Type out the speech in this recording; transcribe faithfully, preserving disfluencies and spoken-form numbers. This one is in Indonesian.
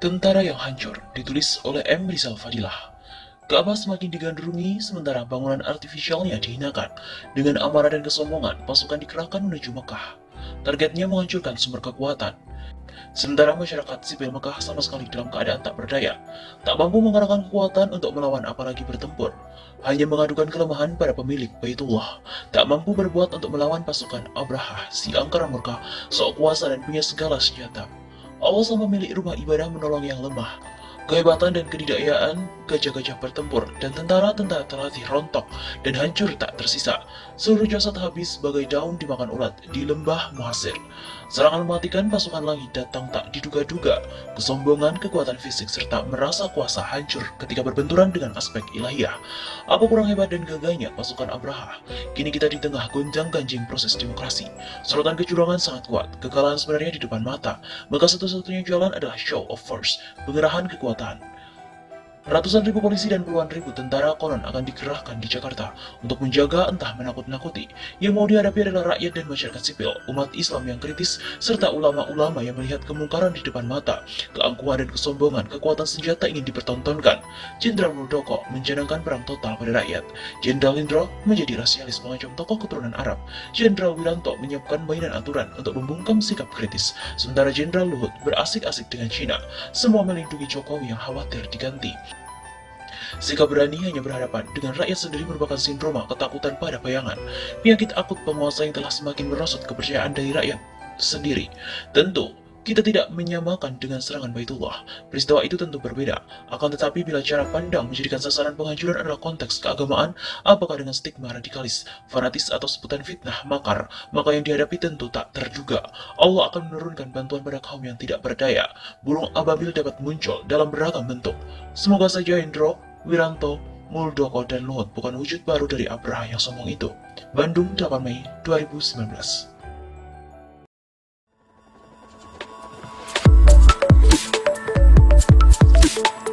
Tentara yang hancur ditulis oleh M. Rizal Fadilah. Ka'bah semakin digandrungi, sementara bangunan artifisialnya dihinakan. Dengan amarah dan kesombongan, pasukan dikerahkan menuju Makkah. Targetnya menghancurkan sumber kekuatan. Sementara masyarakat sipil Makkah sama sekali dalam keadaan tak berdaya, tak mampu mengarahkan kekuatan untuk melawan apalagi bertempur. Hanya mengadukan kelemahan pada pemilik Baitullah, tak mampu berbuat untuk melawan pasukan Abrahah, si angkara murka, sok kuasa dan punya segala senjata. Allah sang pemilik rumah ibadah menolong yang lemah. Kehebatan dan kedidayaan gajah-gajah bertempur dan tentara-tentara terlatih rontok dan hancur tak tersisa. Seluruh jasad habis sebagai daun dimakan ulat di lembah Muhasir. Serangan mematikan pasukan langit datang tak diduga-duga. Kesombongan, kekuatan fisik serta merasa kuasa hancur ketika berbenturan dengan aspek ilahiyah. Apa kurang hebat dan gagahnya pasukan Abrahah? Kini kita di tengah gonjang-ganjing proses demokrasi. Sorotan kecurangan sangat kuat. Kekalahan sebenarnya di depan mata. Maka satu-satunya jalan adalah show of force, pengerahan kekuatan. Ratusan ribu polisi dan puluhan ribu tentara konon akan dikerahkan di Jakarta untuk menjaga entah menakut-nakuti. Yang mau dihadapi adalah rakyat dan masyarakat sipil, umat Islam yang kritis, serta ulama-ulama yang melihat kemungkaran di depan mata. Keangkuhan dan kesombongan, kekuatan senjata ingin dipertontonkan. Jenderal Muldoko mencanangkan perang total pada rakyat. Jenderal Lindro menjadi rasialis mengacung tokoh keturunan Arab. Jenderal Wiranto menyiapkan mainan aturan untuk membungkam sikap kritis. Sementara Jenderal Luhut berasik-asik dengan Cina. Semua melindungi Jokowi yang khawatir diganti. Sikap berani hanya berhadapan dengan rakyat sendiri merupakan sindroma ketakutan pada bayangan. Penyakit akut penguasa yang telah semakin merosot kepercayaan dari rakyat sendiri. Tentu, kita tidak menyamakan dengan serangan Baitullah. Peristiwa itu tentu berbeda. Akan tetapi bila cara pandang menjadikan sasaran penghancuran adalah konteks keagamaan, apakah dengan stigma radikalis, fanatis atau sebutan fitnah makar, maka yang dihadapi tentu tak terduga. Allah akan menurunkan bantuan pada kaum yang tidak berdaya. Burung ababil dapat muncul dalam beragam bentuk. Semoga saja Lindro, Wiranto, Muldoko, dan Luhut bukan wujud baru dari Abrahah yang sombong itu. Bandung, delapan Mei dua ribu sembilan belas.